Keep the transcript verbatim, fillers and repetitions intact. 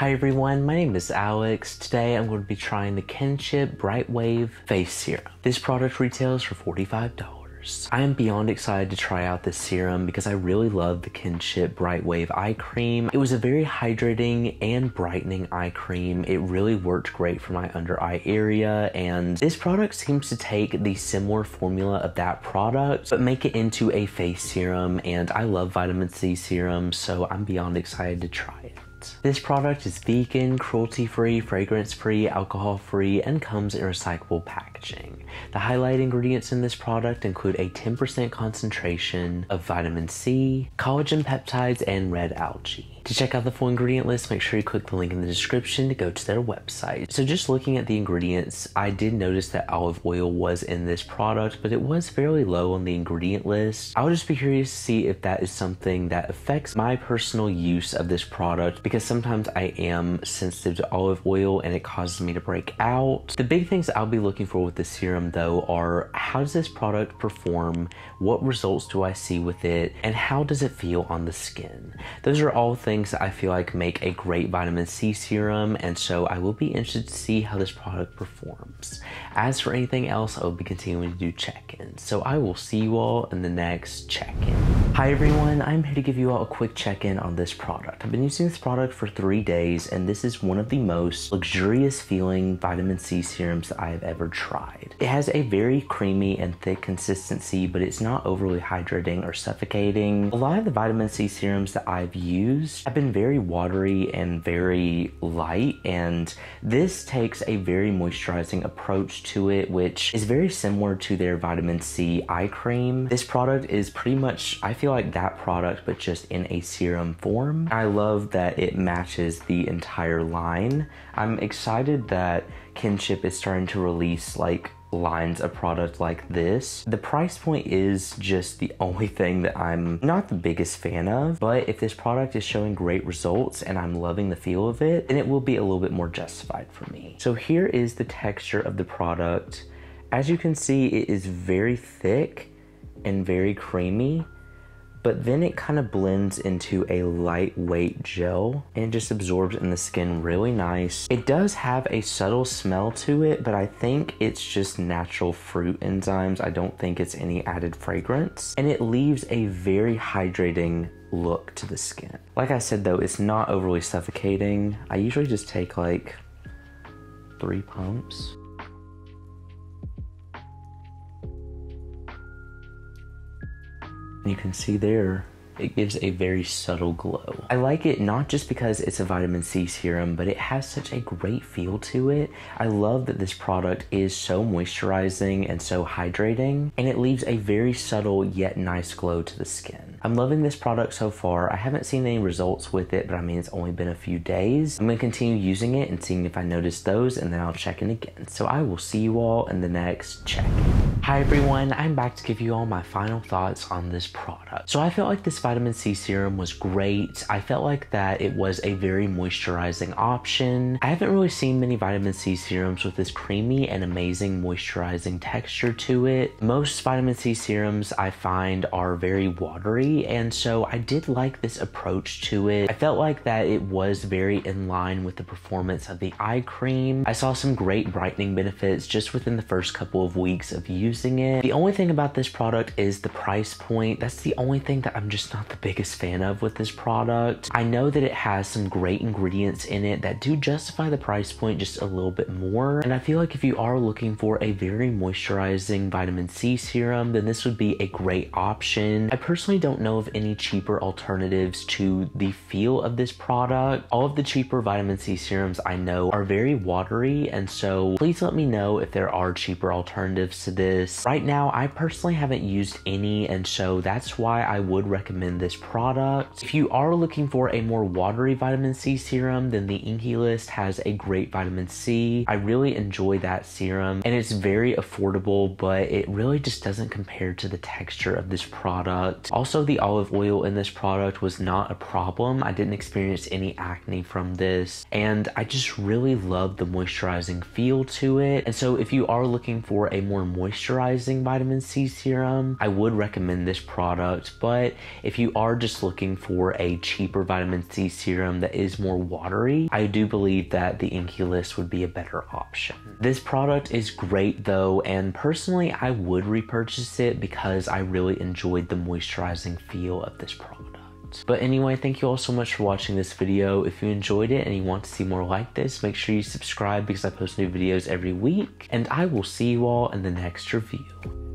Hi everyone, my name is Alex. Today I'm going to be trying the Kinship Brightwave Face Serum. This product retails for forty-five dollars. I am beyond excited to try out this serum because I really love the Kinship Brightwave Eye Cream. It was a very hydrating and brightening eye cream. It really worked great for my under eye area, and this product seems to take the similar formula of that product but make it into a face serum, and I love vitamin C serums, so I'm beyond excited to try it. This product is vegan, cruelty-free, fragrance-free, alcohol-free, and comes in recyclable packaging. The highlight ingredients in this product include a ten percent concentration of vitamin C, collagen peptides, and red algae. To check out the full ingredient list, make sure you click the link in the description to go to their website. So just looking at the ingredients, I did notice that olive oil was in this product, but it was fairly low on the ingredient list. I'll just be curious to see if that is something that affects my personal use of this product, because sometimes I am sensitive to olive oil and it causes me to break out. The big things I'll be looking for with this serum though are, how does this product perform? What results do I see with it? And how does it feel on the skin? Those are all things things that I feel like make a great vitamin C serum, and so I will be interested to see how this product performs. As for anything else, I will be continuing to do check-ins, so I will see you all in the next check-in. Hi everyone, I'm here to give you all a quick check-in on this product. I've been using this product for three days, and this is one of the most luxurious feeling vitamin C serums that I have ever tried. It has a very creamy and thick consistency, but it's not overly hydrating or suffocating. A lot of the vitamin C serums that I've used I've been very watery and very light, and this takes a very moisturizing approach to it, which is very similar to their vitamin C eye cream. This product is pretty much, I feel like, that product, but just in a serum form. I love that it matches the entire line. I'm excited that Kinship is starting to release like lines of product like this. The price point is just the only thing that I'm not the biggest fan of, but if this product is showing great results and I'm loving the feel of it, then it will be a little bit more justified for me. So here is the texture of the product. As you can see, it is very thick and very creamy, but then it kind of blends into a lightweight gel and just absorbs in the skin really nice. It does have a subtle smell to it, but I think it's just natural fruit enzymes. I don't think it's any added fragrance, and it leaves a very hydrating look to the skin. Like I said though, it's not overly suffocating. I usually just take like three pumps. You can see there, it gives a very subtle glow. I like it not just because it's a vitamin C serum, but it has such a great feel to it. I love that this product is so moisturizing and so hydrating, and it leaves a very subtle yet nice glow to the skin. I'm loving this product so far. I haven't seen any results with it, but I mean, it's only been a few days. I'm gonna continue using it and seeing if I notice those, and then I'll check in again. So I will see you all in the next check-in. Hi everyone, I'm back to give you all my final thoughts on this product. So I felt like this vitamin C serum was great. I felt like that it was a very moisturizing option. I haven't really seen many vitamin C serums with this creamy and amazing moisturizing texture to it. Most vitamin C serums I find are very watery, and so I did like this approach to it. I felt like that it was very in line with the performance of the eye cream. I saw some great brightening benefits just within the first couple of weeks of use. Using it. The only thing about this product is the price point. That's the only thing that I'm just not the biggest fan of with this product. I know that it has some great ingredients in it that do justify the price point just a little bit more, and I feel like if you are looking for a very moisturizing vitamin C serum, then this would be a great option. I personally don't know of any cheaper alternatives to the feel of this product. All of the cheaper vitamin C serums I know are very watery, and so please let me know if there are cheaper alternatives to this. Right now, I personally haven't used any, and so that's why I would recommend this product. If you are looking for a more watery vitamin C serum, then the Inkey List has a great vitamin C. I really enjoy that serum, and it's very affordable, but it really just doesn't compare to the texture of this product. Also, the olive oil in this product was not a problem. I didn't experience any acne from this, and I just really love the moisturizing feel to it. And so if you are looking for a more moisturizing moisturizing vitamin C serum. I would recommend this product, but if you are just looking for a cheaper vitamin C serum that is more watery, I do believe that the Inkey List would be a better option. This product is great though, and personally I would repurchase it because I really enjoyed the moisturizing feel of this product. But anyway, thank you all so much for watching this video. If you enjoyed it and you want to see more like this, make sure you subscribe because I post new videos every week, and I will see you all in the next review.